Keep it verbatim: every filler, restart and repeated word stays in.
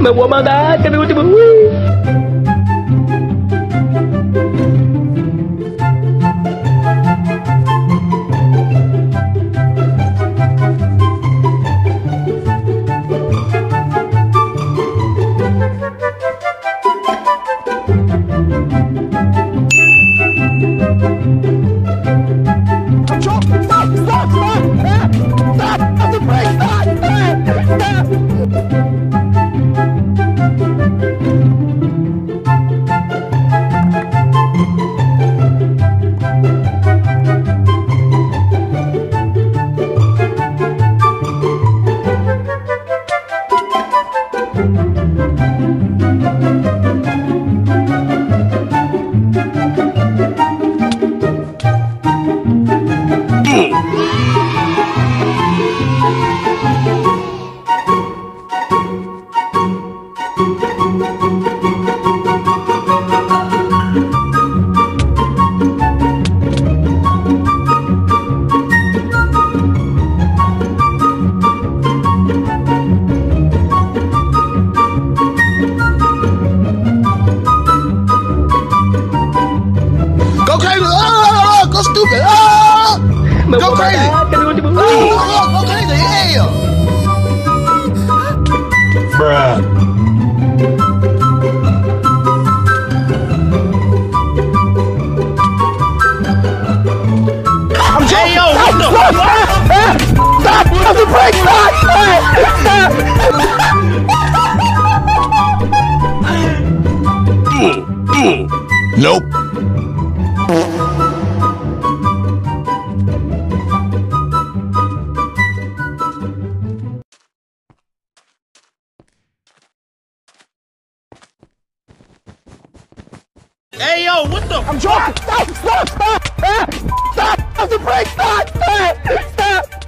Me voy a matar, que me último. Hey yo, what the? I'm joking. Stop! Stop! Stop! Stop! Stop! Stop! Stop! Stop! Stop! Stop!